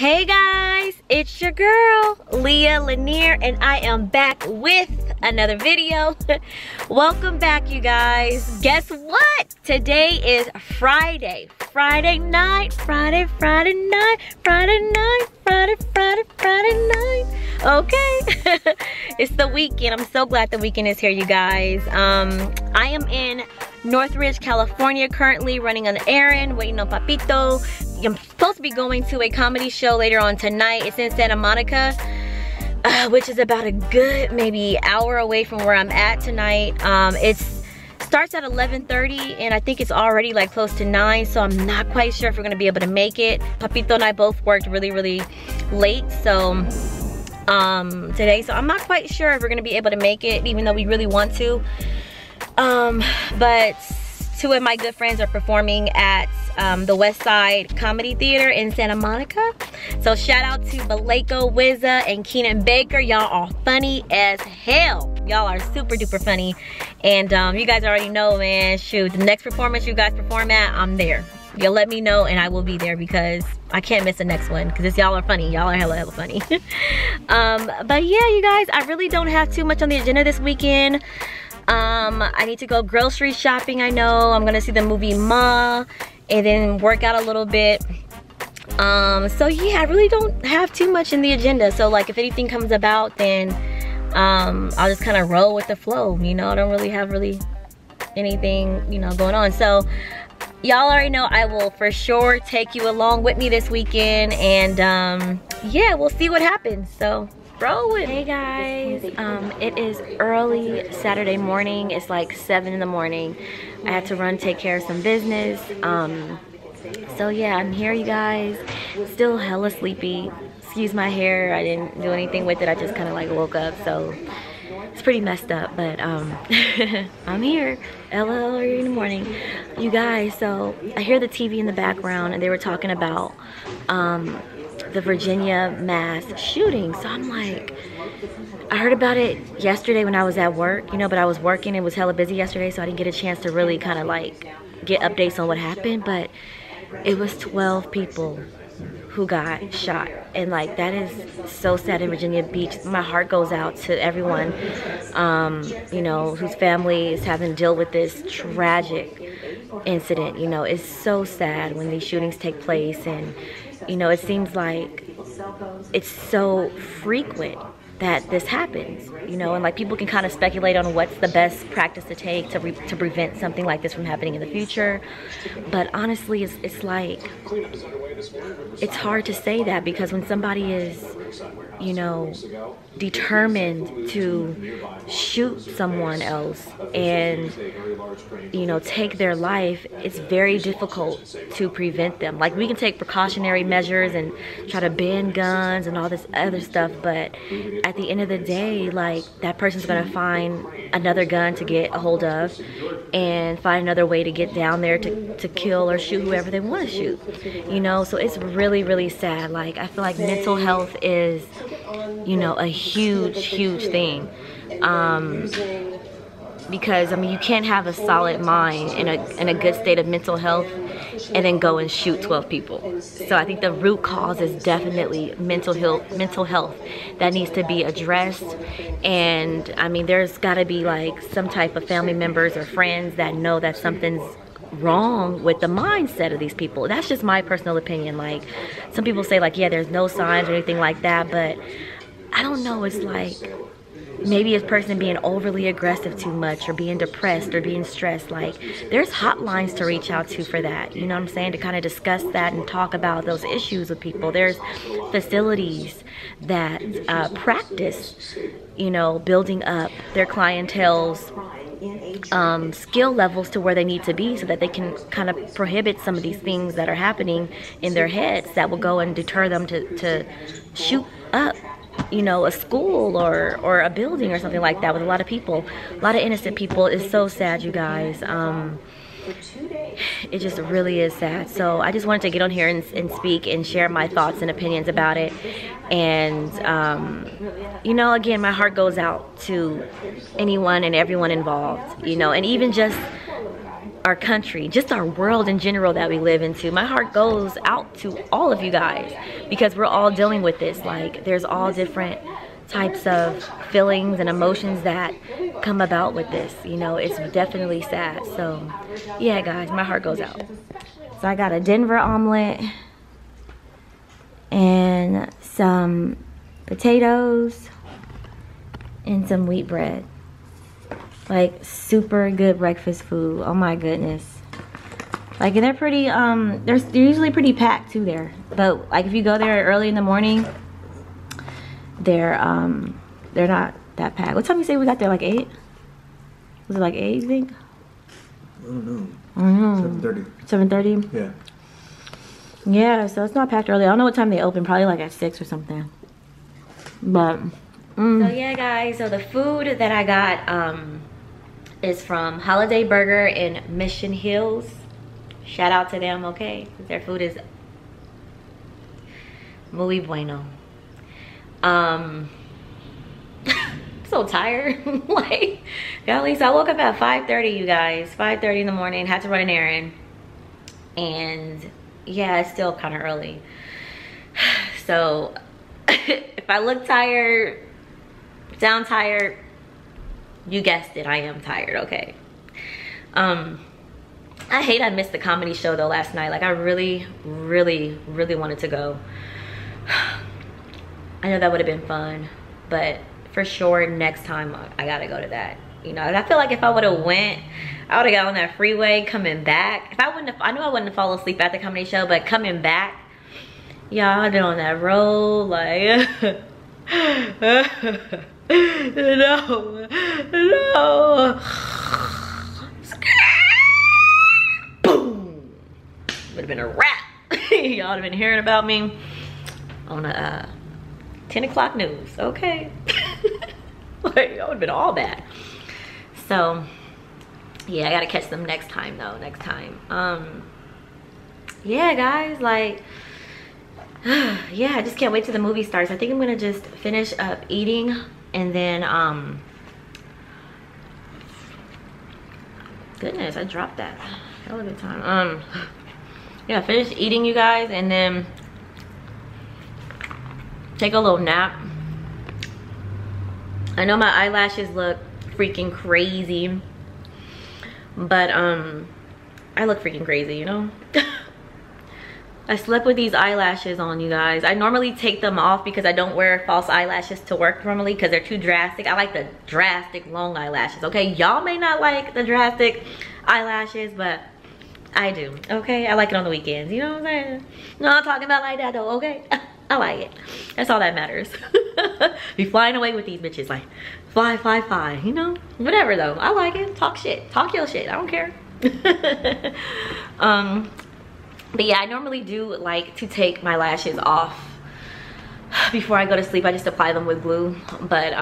Hey guys, it's your girl Leah Lanier, and I am back with another video. Welcome back, you guys. Guess what? Today is Friday night. Okay. It's the weekend. I'm so glad the weekend is here, you guys. I am in Northridge, California, currently running an errand, waiting on Papito. I'm supposed to be going to a comedy show later on tonight. It's in Santa Monica, which is about a good maybe hour away from where I'm at tonight. It starts at 11:30, and I think it's already like close to 9, so I'm not quite sure if we're gonna be able to make it. Papito and I both worked really late, so today, so I'm not quite sure if we're gonna be able to make it, even though we really want to. But two of my good friends are performing at the West Side Comedy Theater in Santa Monica. So shout out to Baleko Wiza and Keenan Baker. Y'all are funny as hell. Y'all are super duper funny. And you guys already know, man, shoot, the next performance you guys perform at, I'm there. Y'all let me know and I will be there, because I can't miss the next one, because y'all are funny. Y'all are hella funny. But yeah, you guys, I really don't have too much on the agenda this weekend. I need to go grocery shopping. I know I'm gonna see the movie Ma, and then work out a little bit. So yeah, I really don't have too much in the agenda. So like, if anything comes about, then I'll just kind of roll with the flow. You know, I don't really have anything, you know, going on. So y'all already know I will for sure take you along with me this weekend, and yeah, we'll see what happens. So. Hey guys, it is early Saturday morning. It's like 7 in the morning. I had to run, take care of some business. So yeah, I'm here, you guys. Still hella sleepy. Excuse my hair, I didn't do anything with it. I just kind of like woke up, so it's pretty messed up, but I'm here, hella early in the morning. You guys, so I hear the TV in the background, and they were talking about the Virginia mass shooting. So I'm like, I heard about it yesterday when I was at work, you know, but I was working. It was hella busy yesterday, so I didn't get a chance to really kind of like get updates on what happened. But it was 12 people who got shot, and like, that is so sad. In Virginia Beach, my heart goes out to everyone, you know, whose family is having to deal with this tragic incident. You know, it's so sad when these shootings take place, and you know, it seems like it's so frequent that this happens, you know, and like, people can kind of speculate on what's the best practice to take to prevent something like this from happening in the future. But honestly, it's like, it's hard to say that, because when somebody is, you know, determined to shoot someone else and, you know, take their life, it's very difficult to prevent them. Like, we can take precautionary measures and try to ban guns and all this other stuff, but at the end of the day, like, that person's gonna find another gun to get a hold of and find another way to get down there to kill or shoot whoever they want to shoot, you know. So it's really sad. Like, I feel like mental health is, you know, a huge thing, because I mean, you can't have a solid mind and a good state of mental health and then go and shoot 12 people. So I think the root cause is definitely mental health that needs to be addressed. And I mean, there's got to be like some type of family members or friends that know that something's wrong with the mindset of these people. That's just my personal opinion. Like, some people say like, yeah, there's no signs or anything like that, but I don't know. It's like, maybe a person being overly aggressive too much, or being depressed, or being stressed. Like, there's hotlines to reach out to for that, you know what I'm saying, to kind of discuss that and talk about those issues with people. There's facilities that practice, you know, building up their clientele's skill levels to where they need to be, so that they can kind of prohibit some of these things that are happening in their heads that will go and deter them to shoot up, you know, a school or a building or something like that, with a lot of people, a lot of innocent people. It's so sad, you guys. It just really is sad. So I just wanted to get on here and speak and share my thoughts and opinions about it. And you know, again, my heart goes out to anyone and everyone involved, you know, and even just our country, just our world in general that we live into. My heart goes out to all of you guys because we're all dealing with this. Like, there's all different types of feelings and emotions that come about with this. You know, it's definitely sad. So yeah, guys, my heart goes out. So I got a Denver omelet and some potatoes and some wheat bread. Like, super good breakfast food. Oh my goodness. Like, and they're pretty, they're usually pretty packed too there. But like, if you go there early in the morning, they're not that packed. What time you say we got there? Like 8? Was it like 8, you think? I don't know. 7:30. 7:30? Yeah. Yeah, so it's not packed early. I don't know what time they open. Probably like at 6 or something. But, So yeah, guys. So the food that I got, is from Holiday Burger in Mission Hills. Shout out to them, okay? Their food is muy bueno. So tired. Like, at least I woke up at 5:30, you guys. 5:30 in the morning. Had to run an errand. And yeah, it's still kind of early. So if I look tired, sound tired, you guessed it, I am tired, okay? I hate I missed the comedy show though last night. Like, I really, really, really wanted to go. I know that would have been fun, but for sure next time I gotta go to that. You know, and I feel like if I would have went, I would have got on that freeway coming back. If I wouldn't have, I know I wouldn't have fallen asleep at the comedy show, but coming back, y'all, I've been on that road, like. No, no. Boom. Would have been a wrap. Y'all have been hearing about me on a 10 o'clock news. Okay. Like, y'all would have been all bad. So, yeah, I got to catch them next time, though. Next time. Yeah, guys, like... yeah, I just can't wait till the movie starts. I think I'm going to just finish up eating. And then, goodness, I dropped that. Hell of a good time. Yeah, finish eating, you guys, and then take a little nap. I know my eyelashes look freaking crazy, but, I look freaking crazy, you know? I slept with these eyelashes on, you guys. I normally take them off because I don't wear false eyelashes to work normally because they're too drastic. I like the drastic long eyelashes, okay? Y'all may not like the drastic eyelashes, but I do, okay? I like it on the weekends, you know what I'm saying? No, I'm talking about like that though, okay? I like it. That's all that matters. Be flying away with these bitches, like fly, fly, fly, you know? Whatever though, I like it. Talk shit, talk your shit, I don't care. But yeah, I normally do like to take my lashes off before I go to sleep. I just apply them with glue. But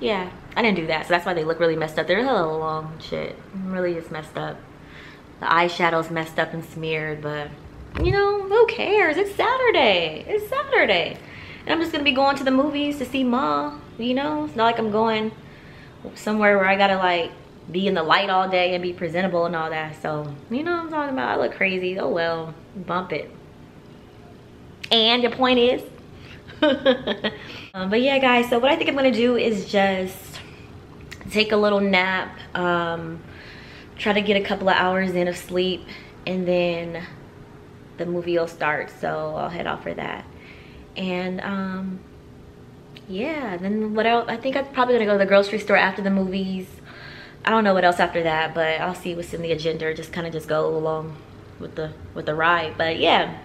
yeah, I didn't do that. So that's why they look really messed up. They're a little long shit. I'm really just messed up. The eyeshadow's messed up and smeared. But, you know, who cares? It's Saturday. It's Saturday. And I'm just going to be going to the movies to see Ma. You know, it's not like I'm going somewhere where I got to like... be in the light all day and be presentable and all that. So, you know what I'm talking about? I look crazy. Oh well, bump it. And your point is. But yeah, guys, so what I think I'm gonna do is just take a little nap, try to get a couple of hours in of sleep, and then the movie will start. So I'll head off for that. And yeah, then what else? I think I'm probably gonna go to the grocery store after the movies. I don't know what else after that, but I'll see what's in the agenda. Just kind of just go along with the ride. But yeah,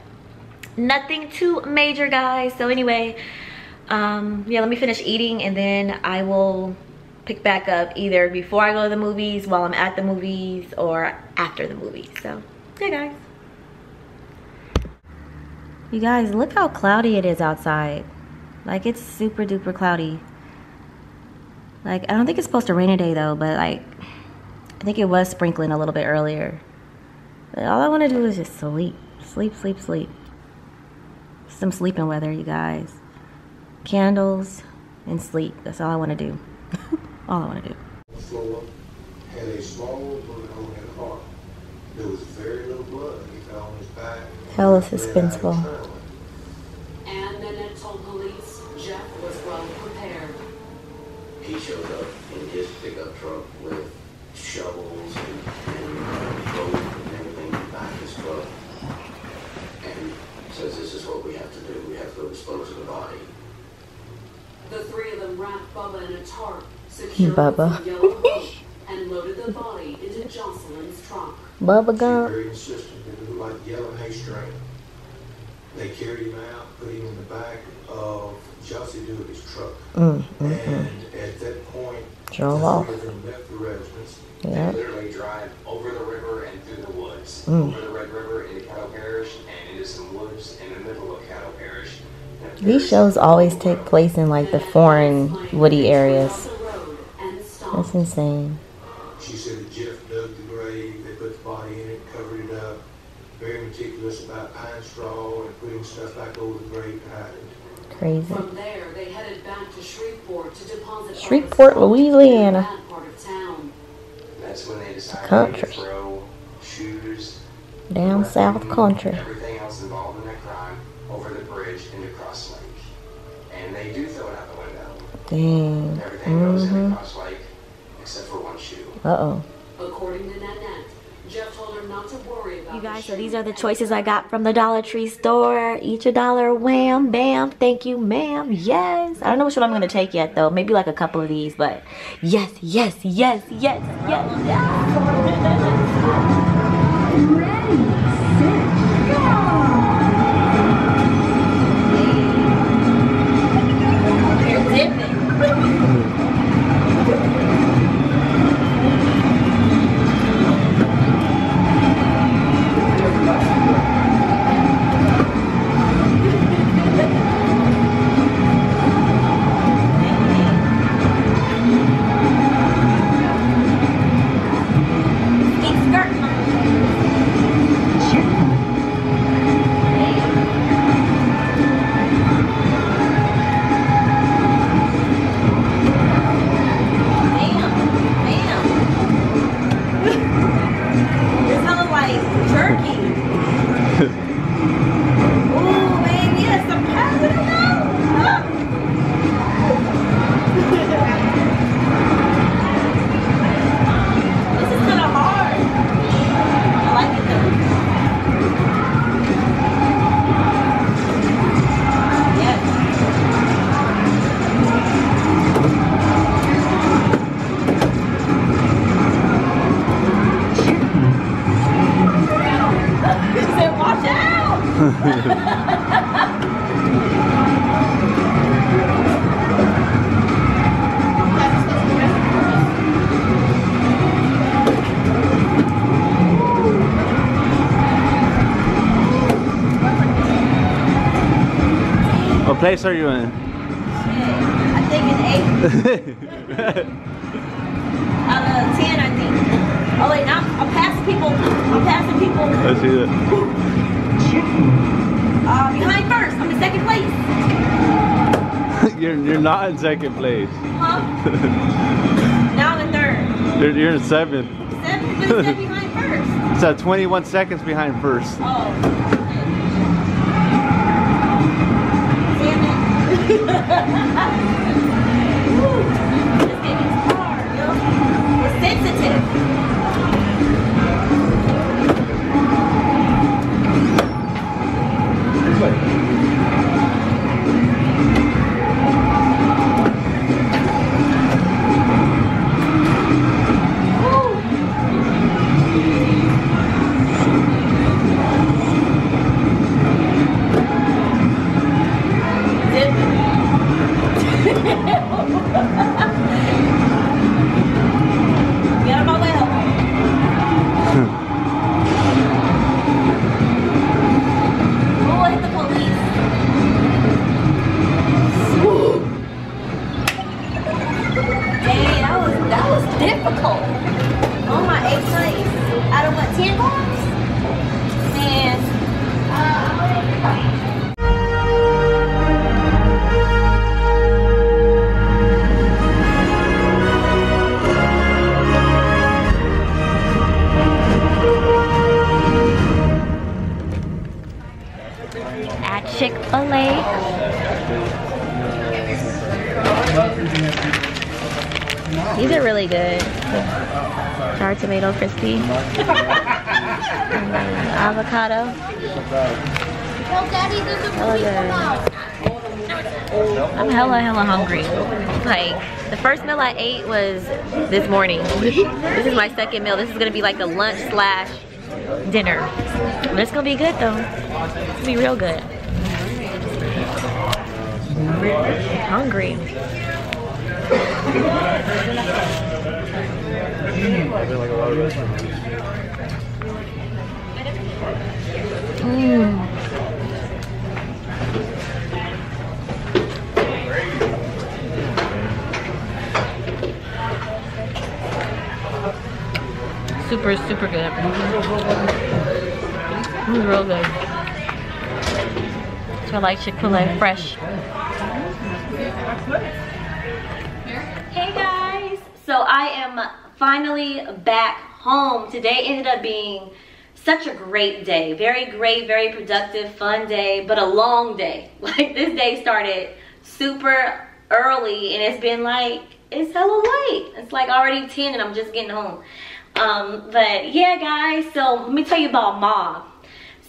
nothing too major, guys. So anyway, yeah, let me finish eating and then I will pick back up either before I go to the movies, while I'm at the movies, or after the movies. So yeah, guys. You guys, look how cloudy it is outside. Like, it's super duper cloudy. Like, I don't think it's supposed to rain today though, but like, I think it was sprinkling a little bit earlier. But all I want to do is just sleep. Sleep, sleep, sleep. Some sleeping weather, you guys. Candles and sleep. That's all I want to do. All I want to do. had a small wound on his heart. There was very little blood he found on his back. Hell is suspenseful. And Nanette told police Jeff was well prepared. He showed up in his pickup truck with shovels and rope and everything behind his truck. And says, this is what we have to do. We have to dispose of the body. The three of them wrapped Bubba in a tarp, secured the yellow rope, and loaded the body into Jocelyn's trunk. Bubba gone. Very insistent. It looked like yellow hay string. They carried him out, put him in the back of Jocelyn Dooley's truck. And at that point, the three of them left the residence. They literally drive over the river and through the woods. Over the Red River into Cattle Parish, and into some woods in the middle of Cattle Parish. These shows always take place in like the foreign woody areas. That's insane. She said that Jeff dug the grave, they put the body in it, covered it up, very meticulous about pine straw and putting stuff back over the grave to hide it. Crazy. From there, they headed back to Shreveport to deposit. Shreveport, Louisiana. That's when they decided to throw shoes down south country. Everything else involved in that crime over the bridge into Cross Lake. And they do throw it out the window. Dang. Everything goes into Cross Lake except for one shoe. According to Nanette, Jeff told her not to worry about it. You guys, so these are the choices I got from the Dollar Tree store. Each $1, wham, bam, thank you, ma'am. Yes. I don't know which one I'm gonna take yet though. Maybe like a couple of these, but yes, yes, yes, yes, yes, yes. You ready? Sit. What place are you in? I think it's 8. Out of 10, I think. Oh wait, now I'm passing people. I'm passing people. I see that. Behind first. I'm in second place. You're not in second place. Huh? Now I'm in third. You're in seventh. Seventh? But you said behind first. So 21 seconds behind first. Oh. This game is hard, yo. It's sensitive. This way. Woo. at Chick-Fil-A. These are really good. Jar tomato crispy. Avocado. Oh, good. I'm hella hungry. Like, the first meal I ate was this morning. This is my second meal. This is gonna be like a lunch slash dinner. But it's gonna be good though. It's gonna be real good. I'm hungry. Super, super good. This is real good. So I like Chick-fil-A fresh. Hey guys! So I am finally back home. Today ended up being such a great day. Very great, very productive, fun day, but a long day. Like, this day started super early and it's been like, it's hella late. It's like already 10 and I'm just getting home. But yeah guys, so let me tell you about Ma.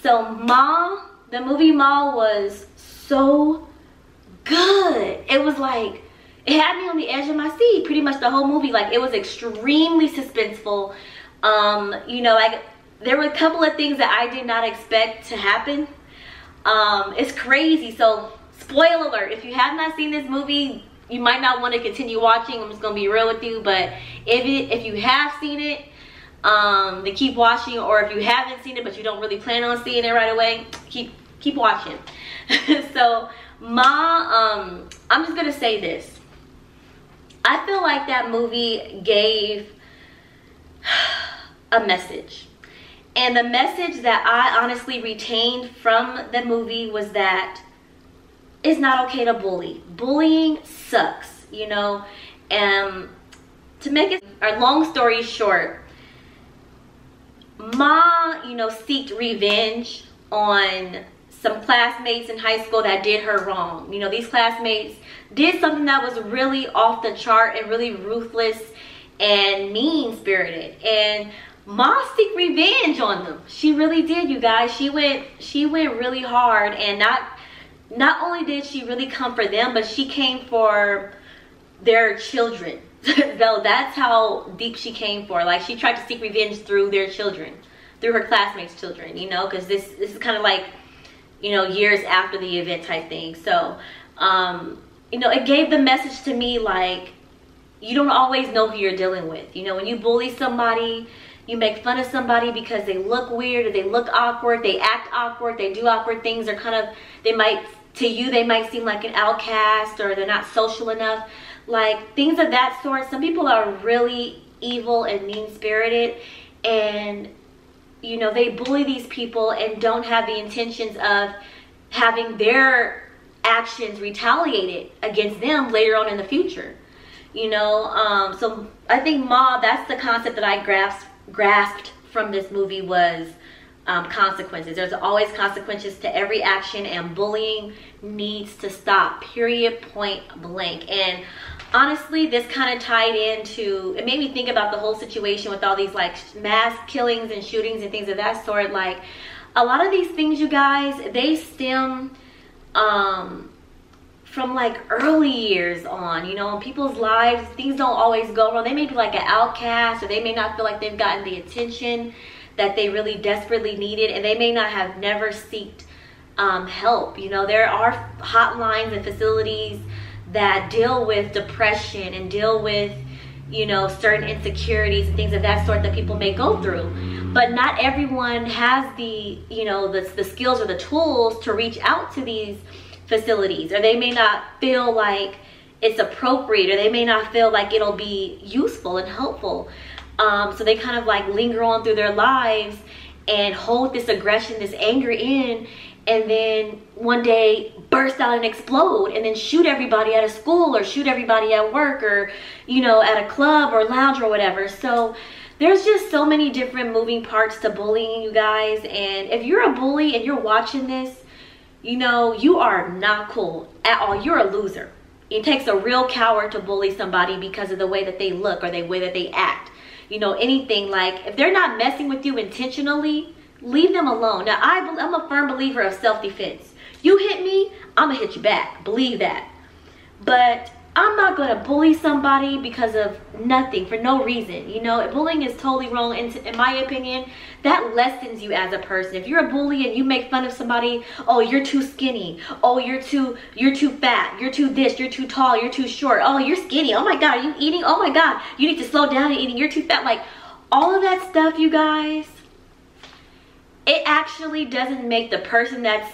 So Ma, the movie Ma was so good. It was like, it had me on the edge of my seat pretty much the whole movie. Like, it was extremely suspenseful. You know, like, there were a couple of things that I did not expect to happen. It's crazy. So spoiler alert, if you have not seen this movie, you might not want to continue watching. I'm just gonna be real with you, but if you have seen it, then keep watching. Or if you haven't seen it but you don't really plan on seeing it right away, keep watching. So Ma, I'm just gonna say this, I feel like that movie gave a message, and the message that I honestly retained from the movie was that it's not okay to bully. Bullying sucks, you know. And to make it our long story short, Ma, you know, seeked revenge on some classmates in high school that did her wrong. You know, these classmates did something that was really off the chart and really ruthless and mean-spirited, and Ma seeked revenge on them. She really did, you guys. She went really hard, and not only did she really come for them, but she came for their children. Though that's how deep she came for. Like, she tried to seek revenge through their children, through her classmates' children, you know, because this is kind of like, you know, years after the event type thing. So, you know, it gave the message to me, like, you don't always know who you're dealing with. You know, when you bully somebody, you make fun of somebody because they look weird or they look awkward, they act awkward, they do awkward things, or kind of, they might seem like an outcast, or they're not social enough, like things of that sort. Some people are really evil and mean-spirited, and you know, they bully these people and don't have the intentions of having their actions retaliated against them later on in the future, you know. So I think Ma, that's the concept that I grasped from this movie, was consequences. There's always consequences to every action, and bullying needs to stop, period, point blank. And honestly, this kind of tied into, it made me think about the whole situation with all these like mass killings and shootings and things of that sort. Like, a lot of these things, you guys, they stem from like early years on, you know. In people's lives, things don't always go wrong. They may be like an outcast, or they may not feel like they've gotten the attention that they really desperately needed, and they may not have never sought help. You know, there are hotlines and facilities that deal with depression and deal with, you know, certain insecurities and things of that sort that people may go through. But not everyone has the, you know, the skills or the tools to reach out to these facilities, or they may not feel like it's appropriate, or they may not feel like it'll be useful and helpful. So they kind of like linger on through their lives and hold this aggression, this anger in, and then one day burst out and explode, and then shoot everybody at a school, or shoot everybody at work, or, you know, at a club or lounge or whatever. So there's just so many different moving parts to bullying, you guys. And if you're a bully and you're watching this, you know, you are not cool at all. You're a loser. It takes a real coward to bully somebody because of the way that they look or the way that they act. You know, anything like, if they're not messing with you intentionally, leave them alone. Now, I'm a firm believer of self-defense. You hit me, I'm gonna hit you back. Believe that. But I'm not gonna bully somebody because of nothing, for no reason. You know, bullying is totally wrong. And in my opinion, that lessens you as a person. If you're a bully and you make fun of somebody, oh, you're too skinny. Oh, you're too fat. You're too this, you're too tall, you're too short. Oh, you're skinny. Oh my God, are you eating? Oh my God, you need to slow down and eating. You're too fat. Like, all of that stuff, you guys, it actually doesn't make the person that's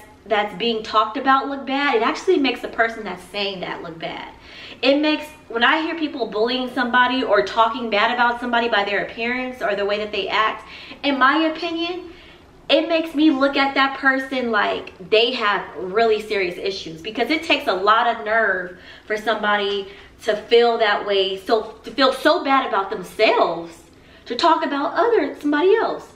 being talked about look bad. It actually makes the person that's saying that look bad. It makes, when I hear people bullying somebody or talking bad about somebody by their appearance or the way that they act, in my opinion, it makes me look at that person like they have really serious issues, because it takes a lot of nerve for somebody to feel that way, so to feel so bad about themselves to talk about somebody else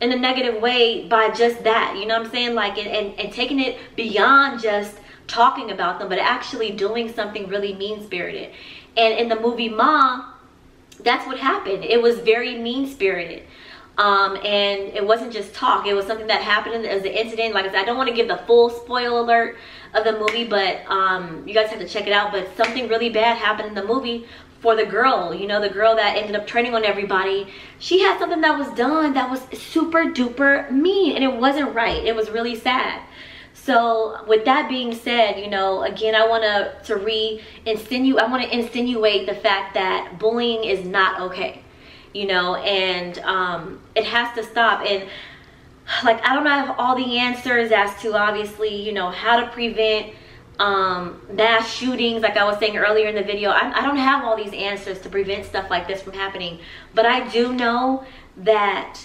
in a negative way by just that, you know what I'm saying? Like, and taking it beyond just talking about them, but actually doing something really mean-spirited. And in the movie Ma, that's what happened. It was very mean-spirited. And it wasn't just talk. It was something that happened as an incident. Like I said, I don't want to give the full spoil alert of the movie, but you guys have to check it out. But something really bad happened in the movie for the girl, you know, the girl that ended up turning on everybody. She had something that was done that was super duper mean, and it wasn't right. It was really sad. So with that being said, you know, again, I want to insinuate the fact that bullying is not okay, you know, and it has to stop. And like, I don't have all the answers as to, obviously, you know, how to prevent mass shootings. Like I was saying earlier in the video, I don't have all these answers to prevent stuff like this from happening, but I do know that,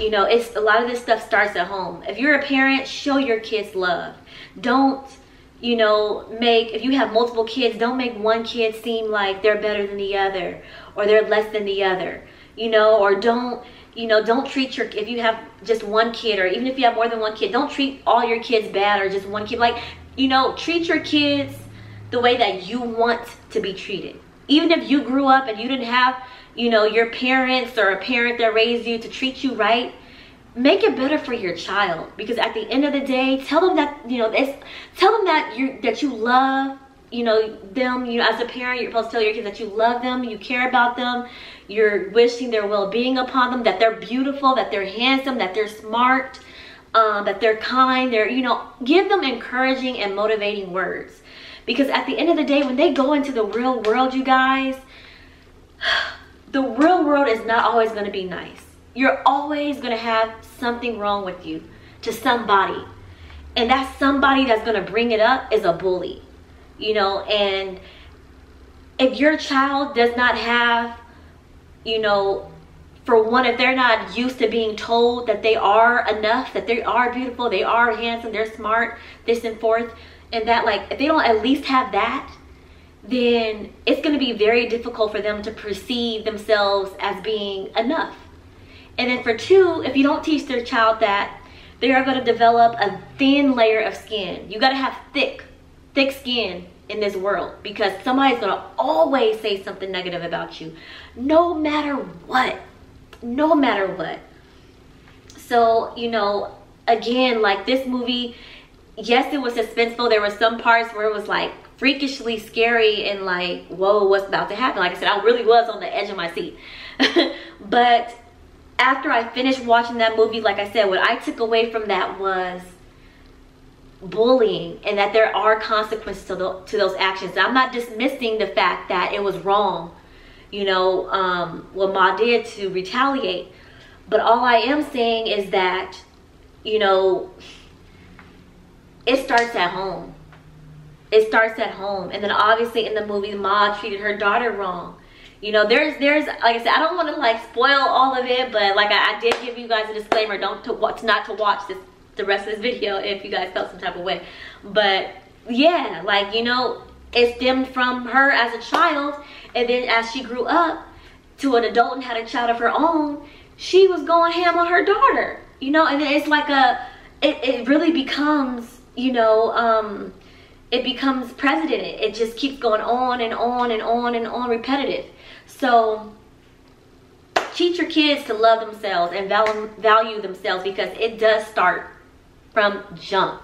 you know, it's a lot of this stuff starts at home. If you're a parent, show your kids love. Don't, you know, if you have multiple kids, don't make one kid seem like they're better than the other or they're less than the other, you know. Or don't, you know, don't treat your, if you have just one kid, or even if you have more than one kid, don't treat all your kids bad or just one kid. Like, you know, treat your kids the way that you want to be treated. Even if you grew up and you didn't have, you know, your parents or a parent that raised you to treat you right, make it better for your child. Because at the end of the day, tell them that, you know, tell them that you love, you know, them. You know, as a parent, you're supposed to tell your kids that you love them, you care about them, you're wishing their well-being upon them, that they're beautiful, that they're handsome, that they're smart, that they're kind, you know, give them encouraging and motivating words. Because at the end of the day, when they go into the real world, you guys, the real world is not always going to be nice. You're always going to have something wrong with you to somebody. And that somebody that's going to bring it up is a bully, you know. And if your child does not have, you know, for one, if they're not used to being told that they are enough, that they are beautiful, they are handsome, they're smart, this and forth, and that, like, if they don't at least have that, then it's going to be very difficult for them to perceive themselves as being enough. And then for two, if you don't teach their child that, they are going to develop a thin layer of skin. You got to have thick skin in this world, because somebody's going to always say something negative about you, no matter what. No matter what. So, you know, again, like, this movie, yes, it was suspenseful. There were some parts where it was like freakishly scary and like, whoa, what's about to happen? Like I said, I really was on the edge of my seat. But after I finished watching that movie, like I said, what I took away from that was bullying, and that there are consequences to those actions. I'm not dismissing the fact that it was wrong, you know, what Ma did to retaliate. But all I am saying is that, you know, it starts at home. It starts at home. And then obviously in the movie, Ma treated her daughter wrong. You know, there's like I said, I don't want to like spoil all of it, but like I did give you guys a disclaimer, not to watch the rest of this video if you guys felt some type of way. But yeah, like, you know, it stemmed from her as a child. And then as she grew up to an adult and had a child of her own, she was going ham on her daughter, you know. And it's like it really becomes you know, it becomes precedent. It just keeps going on and on and on and on, repetitive. So teach your kids to love themselves and value themselves, because it does start from jump.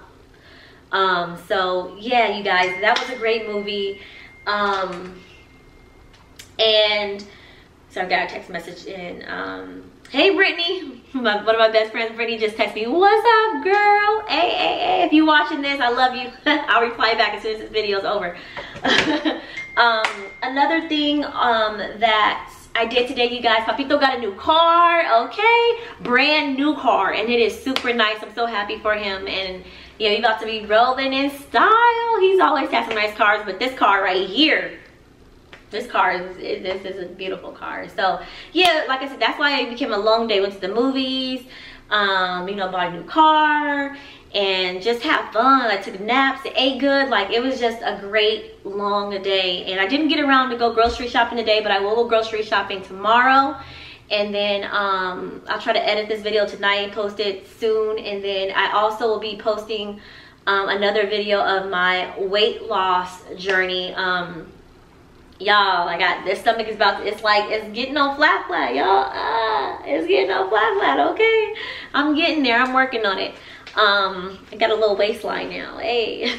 So yeah, you guys, that was a great movie. And so I got a text message in. Hey Brittany, one of my best friends, Brittany, just texted me, "What's up, girl? Hey, if you watching this, I love you." I'll reply back as soon as this video is over. Another thing that I did today, you guys, Papito got a new car, okay? Brand new car, and it is super nice. I'm so happy for him, and you know, he's about to be rolling in style. He's always had some nice cars, but this car right here, this car is, this is a beautiful car. So yeah, like I said, that's why it became a long day. Went to the movies, you know, bought a new car and just had fun. I took naps, ate good. Like, it was just a great long day. And I didn't get around to go grocery shopping today, but I will go grocery shopping tomorrow. And then I'll try to edit this video tonight and post it soon. And then I also will be posting another video of my weight loss journey. Y'all, I got this, stomach is about to, it's like, it's getting on flat, y'all. It's getting on flat, okay? I'm getting there, I'm working on it. I got a little waistline now, hey.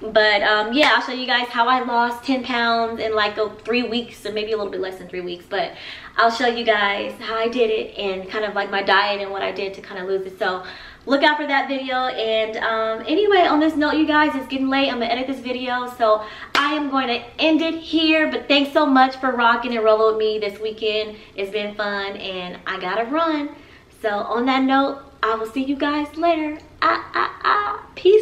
But yeah, I'll show you guys how I lost 10 pounds in like 3 weeks, or maybe a little bit less than 3 weeks, but I'll show you guys how I did it and kind of like my diet and what I did to kind of lose it. So look out for that video. And anyway, on this note, you guys, it's getting late. I'm gonna edit this video, so I am going to end it here. But thanks so much for rocking and rolling with me this weekend. It's been fun, and I gotta run. So on that note, I will see you guys later. Peace.